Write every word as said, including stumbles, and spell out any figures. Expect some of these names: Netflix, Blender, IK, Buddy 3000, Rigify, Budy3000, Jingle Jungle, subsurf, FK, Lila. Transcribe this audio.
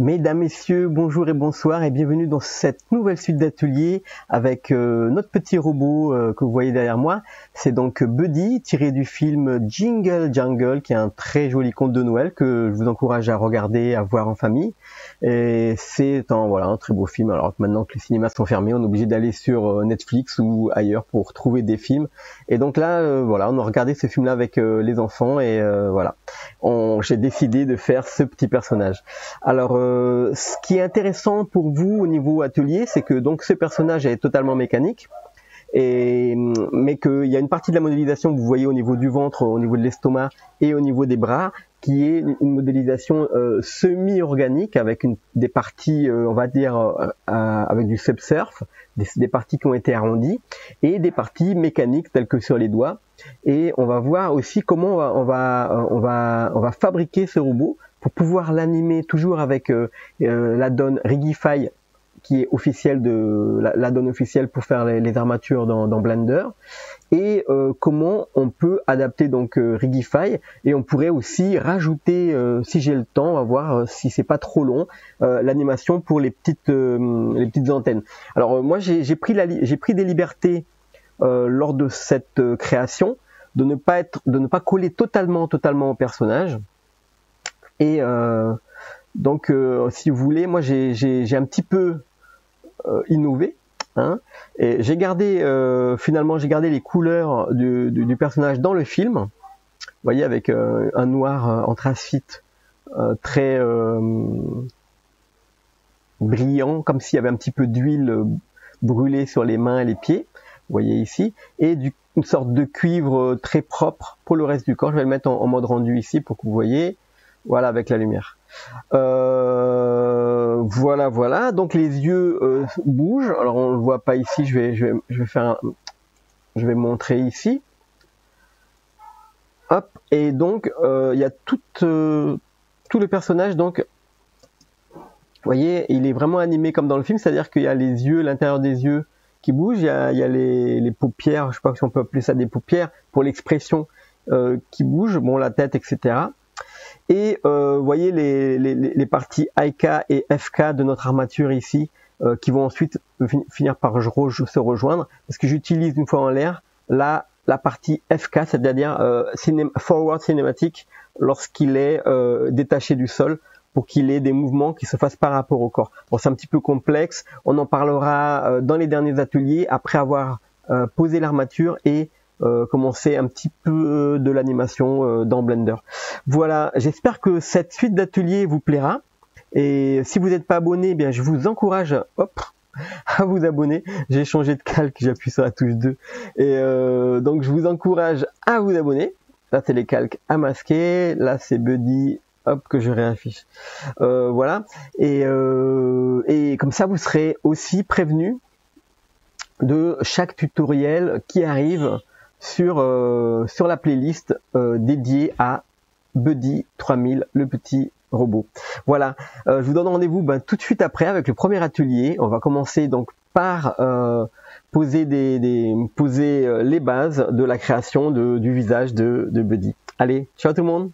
Mesdames, messieurs, bonjour et bonsoir et bienvenue dans cette nouvelle suite d'ateliers avec euh, notre petit robot euh, que vous voyez derrière moi. C'est donc Buddy, tiré du film Jingle Jungle, qui est un très joli conte de Noël que je vous encourage à regarder, à voir en famille. Et c'est un, voilà, un très beau film. Alors maintenant que les cinémas sont fermés, on est obligé d'aller sur Netflix ou ailleurs pour trouver des films. Et donc là, euh, voilà, on a regardé ce film-là avec euh, les enfants et euh, voilà, j'ai décidé de faire ce petit personnage. Alors, euh, Euh, ce qui est intéressant pour vous au niveau atelier, c'est que donc ce personnage est totalement mécanique, et, mais qu'il y a une partie de la modélisation que vous voyez au niveau du ventre, au niveau de l'estomac et au niveau des bras, qui est une modélisation euh, semi-organique avec une, des parties, euh, on va dire, euh, euh, avec du subsurf, des, des parties qui ont été arrondies, et des parties mécaniques telles que sur les doigts. Et on va voir aussi comment on va, on va, on va, on va fabriquer ce robot pour pouvoir l'animer toujours avec euh, euh, la donne Rigify, qui est officielle de la, la donne officielle pour faire les, les armatures dans, dans Blender, et euh, comment on peut adapter donc euh, Rigify, et on pourrait aussi rajouter, euh, si j'ai le temps, on va voir euh, si c'est pas trop long, euh, l'animation pour les petites euh, les petites antennes. Alors euh, moi j'ai pris la j'ai pris des libertés euh, lors de cette euh, création de ne pas être de ne pas coller totalement totalement au personnage. Et euh, donc, euh, si vous voulez, moi j'ai un petit peu euh, innové, hein, et j'ai gardé euh, finalement j'ai gardé les couleurs du, du, du personnage dans le film. Vous voyez, avec euh, un noir euh, anthracite euh, très euh, brillant, comme s'il y avait un petit peu d'huile euh, brûlée sur les mains et les pieds. Vous voyez ici, et du, une sorte de cuivre euh, très propre pour le reste du corps. Je vais le mettre en, en mode rendu ici pour que vous voyez. Voilà, avec la lumière. Euh, voilà, voilà. Donc les yeux euh, bougent. Alors on le voit pas ici. Je vais, je vais, je vais faire, un... je vais montrer ici. Hop. Et donc il euh, y a tout, euh, tout le personnage. Donc, vous voyez, il est vraiment animé comme dans le film, c'est-à-dire qu'il y a les yeux, l'intérieur des yeux qui bougent. Il y a, il y a les, les paupières. Je sais pas si on peut appeler ça des paupières pour l'expression euh, qui bouge. Bon, la tête, et cetera. Et euh, voyez les, les, les parties I K et F K de notre armature ici, euh, qui vont ensuite finir par se rejoindre, parce que j'utilise une fois en l'air la, la partie F K, c'est-à-dire euh, ciné forward cinématique, lorsqu'il est euh, détaché du sol, pour qu'il ait des mouvements qui se fassent par rapport au corps. Bon, c'est un petit peu complexe, on en parlera euh, dans les derniers ateliers, après avoir euh, posé l'armature et Euh, commencer un petit peu de l'animation euh, dans Blender. Voilà, j'espère que cette suite d'ateliers vous plaira, et si vous n'êtes pas abonné, eh bien je vous encourage hop, à vous abonner. J'ai changé de calque, j'appuie sur la touche deux, et euh, donc je vous encourage à vous abonner. Là c'est les calques à masquer, là c'est Buddy, hop, que je réaffiche, euh, voilà, et, euh, et comme ça vous serez aussi prévenu de chaque tutoriel qui arrive sur euh, sur la playlist euh, dédiée à Buddy trois mille, le petit robot. Voilà, euh, je vous donne rendez-vous ben, tout de suite après avec le premier atelier. On va commencer donc par euh, poser des, des poser les bases de la création de, du visage de, de Buddy. Allez, ciao tout le monde.